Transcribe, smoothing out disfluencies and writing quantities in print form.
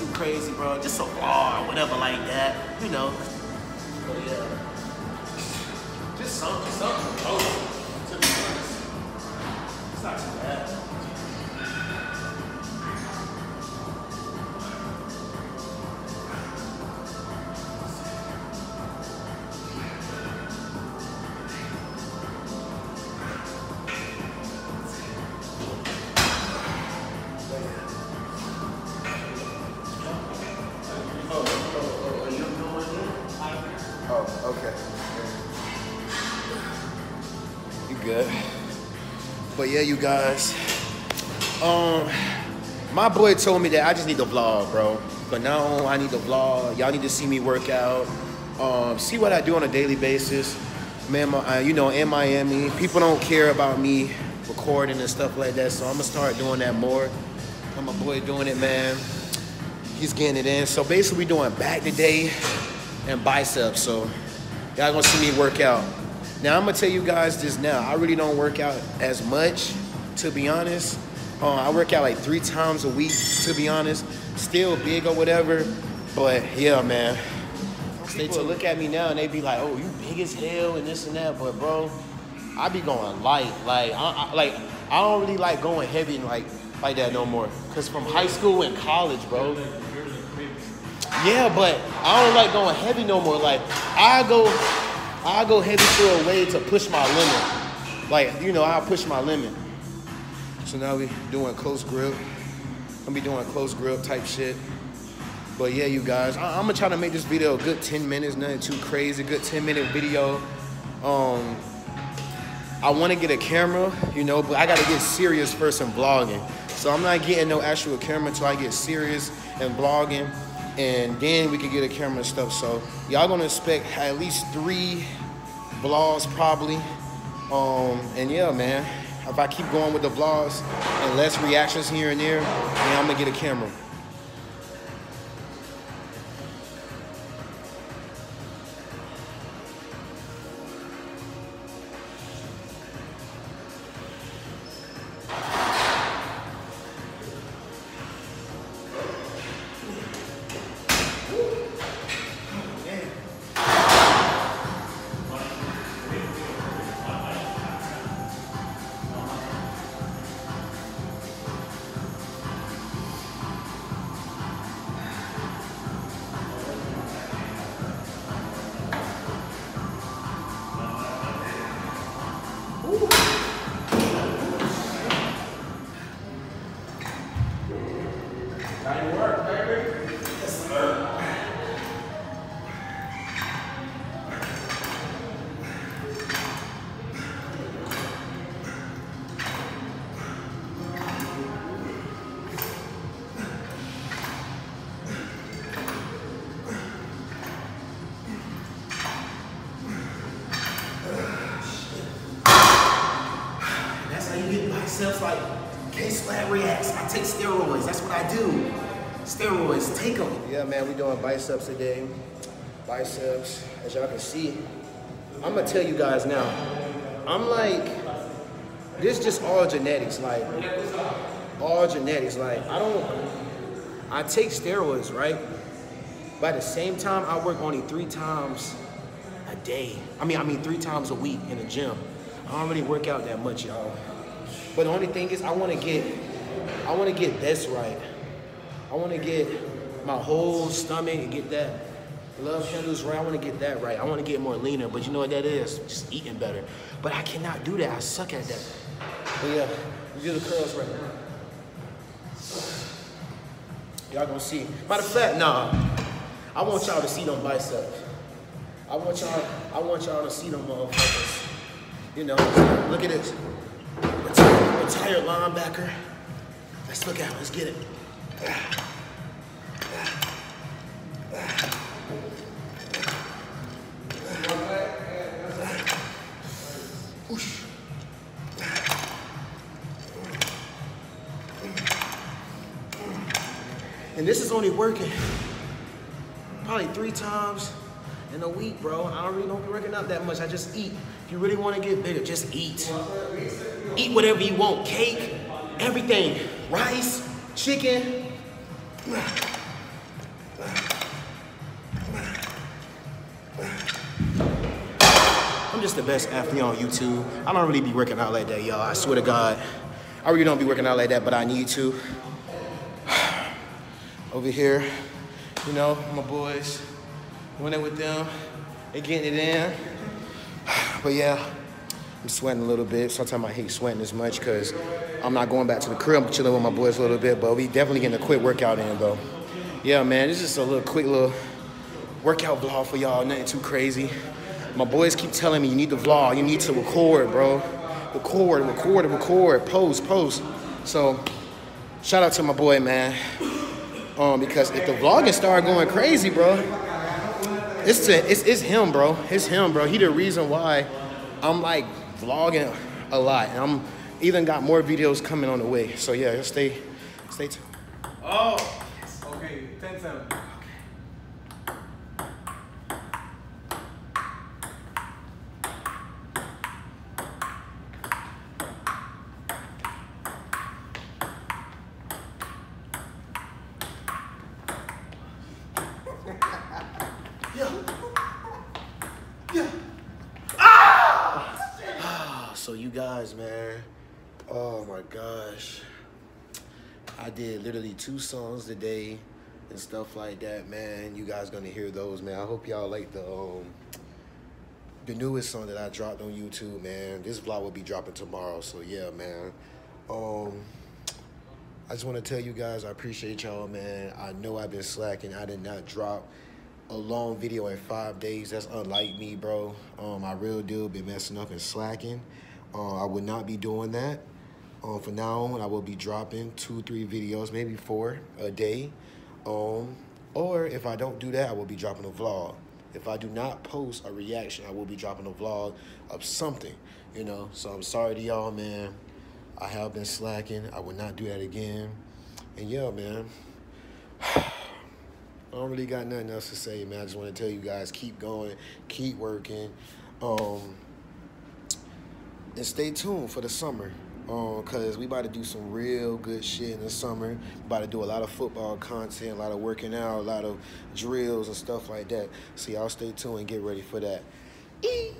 too crazy, bro. Just a bar or whatever like that, you know. But yeah, just something close. To be honest, it's not too bad. Okay. You good? But yeah, you guys. My boy told me that I just need to vlog, bro. But now I need to vlog. Y'all need to see me work out. See what I do on a daily basis. Man, you know, in Miami, people don't care about me recording and stuff like that. So I'm gonna start doing that more. I'm a boy doing it, man. He's getting it in. So basically, we doing back today and biceps. So y'all gonna see me work out. Now I'm gonna tell you guys this now. I really don't work out as much, to be honest. I work out like 3 times a week, to be honest. Still big or whatever, but yeah, man. People look at me now and they be like, "Oh, you big as hell and this and that," but bro, I be going light. Like I don't really like going heavy and like that no more. Cause from high school and college, bro. Yeah, but I don't like going heavy no more. Like I go heavy for a way to push my limit. Like, you know, I push my limit. So now we doing close grip. I'm be doing close grip type shit. But yeah, you guys, I'm gonna try to make this video a good 10 minutes, nothing too crazy. Good 10-minute video. I want to get a camera, you know, but I got to get serious first in vlogging. So I'm not getting no actual camera until I get serious in vlogging. And then we could get a camera and stuff. So y'all gonna expect at least 3 vlogs probably. And yeah, man, if I keep going with the vlogs and less reactions here and there, then I'm gonna get a camera. Like KswaggReacts, I take steroids. That's what I do. Steroids, take them. Yeah, man, we doing biceps today. Biceps, as y'all can see. I'm gonna tell you guys now. I'm like, this just all genetics, like all genetics. Like I take steroids, right? But at the same time, I work only 3 times a day. I mean 3 times a week in the gym. I don't really work out that much, y'all. But the only thing is, I want to get this right. I want to get my whole stomach and get that love handles right. I want to get that right. I want to get more leaner, but you know what that is? Just eating better. But I cannot do that. I suck at that. But yeah, we do the curls right now. Y'all gonna see. Matter of fact, nah. I want y'all to see them biceps. I want y'all to see them motherfuckers. You know, look at this. Retired linebacker. Let's look at it. Let's get it. And this is only working probably 3 times in a week, bro. I really don't be working out that much. I just eat. If you really want to get bigger, just eat. Eat whatever you want. Cake, everything. Rice, chicken. just the best athlete on YouTube. I don't really be working out like that, y'all. I swear to God, I really don't be working out like that, but I need to. Over here, you know, my boys, winning with them, they getting it in. But yeah, I'm sweating a little bit. Sometimes I hate sweating as much because I'm not going back to the crib. I'm chilling with my boys a little bit, but we definitely getting a quick workout in, though. Yeah, man, it's just a little quick little workout vlog for y'all, nothing too crazy. My boys keep telling me, you need to vlog, you need to record, bro. Record, record, record, post, post. So, shout out to my boy, man. Because if the vlogging started going crazy, bro, it's him, bro. It's him, bro. He the reason why I'm like vlogging a lot. And I'm even got more videos coming on the way. So yeah, just stay tuned. Oh, yes. Okay, 10-7. So you guys, man, oh my gosh, I did literally 2 songs today and stuff like that, man. You guys gonna hear those, man. I hope y'all like the newest song that I dropped on YouTube, man. This vlog will be dropping tomorrow, so yeah, man. I just want to tell you guys I appreciate y'all, man. I know I've been slacking. I did not drop a long video in 5 days. That's unlike me, bro. I real deal been messing up and slacking. I would not be doing that. For now on, I will be dropping 2-3 videos, maybe 4 a day. Or if I don't do that, I will be dropping a vlog. If I do not post a reaction, I will be dropping a vlog of something, you know? So I'm sorry to y'all, man. I have been slacking. I will not do that again. And yeah, man. I don't really got nothing else to say, man. I just want to tell you guys, keep going, keep working. And stay tuned for the summer, because we about to do some real good shit in the summer. We about to do a lot of football content, a lot of working out, a lot of drills and stuff like that. So y'all stay tuned and get ready for that.